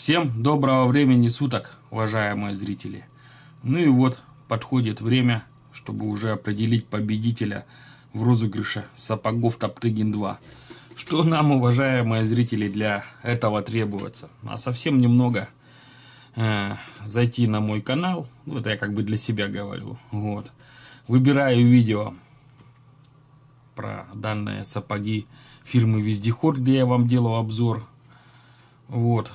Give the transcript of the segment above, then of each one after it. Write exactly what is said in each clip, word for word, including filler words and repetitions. Всем доброго времени суток, уважаемые зрители. Ну и вот, подходит время, чтобы уже определить победителя в розыгрыше сапогов Топтыгин два. Что нам, уважаемые зрители, для этого требуется? А совсем немного э, зайти на мой канал. Ну, это я как бы для себя говорю. Вот. Выбираю видео про данные сапоги фирмы Вездеход, где я вам делал обзор. Вот.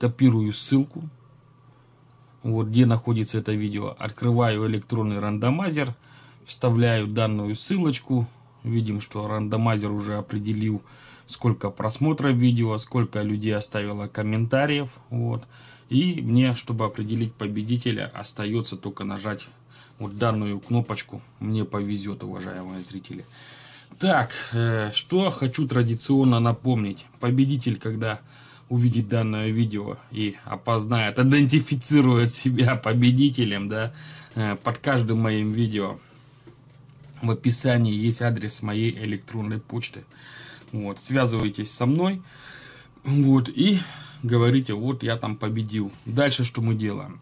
Копирую ссылку, вот где находится это видео, открываю электронный рандомайзер, вставляю данную ссылочку, видим, что рандомайзер уже определил, сколько просмотров видео, сколько людей оставило комментариев, вот, и мне, чтобы определить победителя, остается только нажать вот данную кнопочку, мне повезет, уважаемые зрители. Так, что хочу традиционно напомнить, победитель, когда увидит данное видео и опознает, идентифицирует себя победителем, да, под каждым моим видео в описании есть адрес моей электронной почты. Вот, связывайтесь со мной, вот, и говорите, вот, я там победил. Дальше что мы делаем?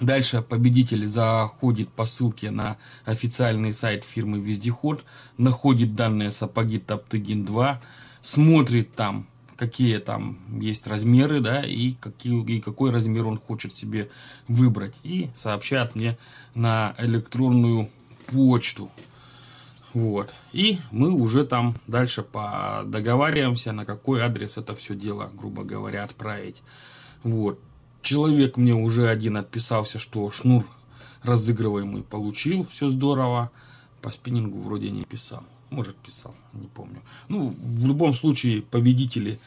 Дальше победитель заходит по ссылке на официальный сайт фирмы Вездеход, находит данные сапоги Топтыгин два, смотрит там, какие там есть размеры, да, и, какие, и какой размер он хочет себе выбрать. И сообщает мне на электронную почту. Вот. И мы уже там дальше договариваемся, на какой адрес это все дело, грубо говоря, отправить. Вот. Человек мне уже один отписался, что шнур разыгрываемый получил, все здорово. По спиннингу вроде не писал. Может, писал, не помню. Ну, в любом случае, победители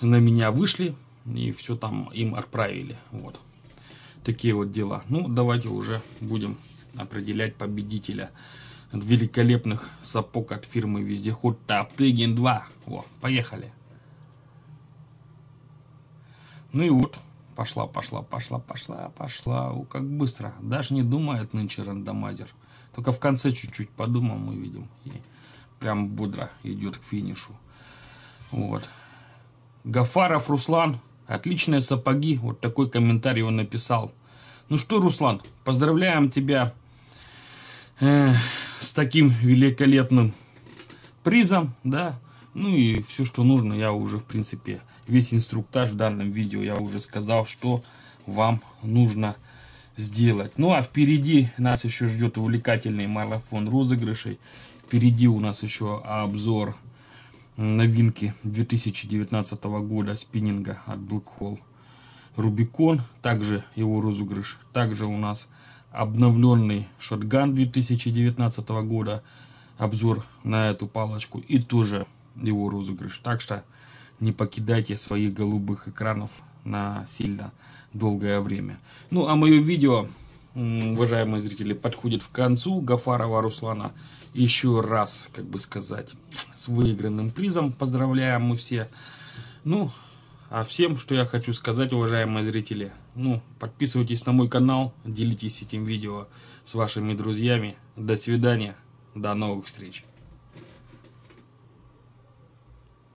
на меня вышли и все там им отправили. Вот. Такие вот дела. Ну, давайте уже будем определять победителя великолепных сапог от фирмы Вездеход Топтыгин два. Во, поехали. Ну и вот, пошла, пошла, пошла, пошла, пошла. О, как быстро. Даже не думает нынче рандомайзер. Только в конце чуть-чуть подумал, мы видим. И прям бодро идет к финишу. Вот. Гафаров Руслан. Отличные сапоги. Вот такой комментарий он написал. Ну что, Руслан, поздравляем тебя э, с таким великолепным призом. Да? Ну и все, что нужно, я уже, в принципе, весь инструктаж в данном видео я уже сказал, что вам нужно сделать. Ну а впереди нас еще ждет увлекательный марафон розыгрышей. Впереди у нас еще обзор новинки две тысячи девятнадцатого года спиннинга от Black Hole Rubicon. Также его розыгрыш. Также у нас обновленный шотган две тысячи девятнадцатого года. Обзор на эту палочку. И тоже его розыгрыш. Так что не покидайте своих голубых экранов на сильно долгое время. Ну а мое видео, уважаемые зрители, подходит к концу. Гафарова Руслана еще раз, как бы сказать, с выигранным призом поздравляем мы все. Ну, а всем, что я хочу сказать, уважаемые зрители, ну, подписывайтесь на мой канал, делитесь этим видео с вашими друзьями. До свидания, до новых встреч.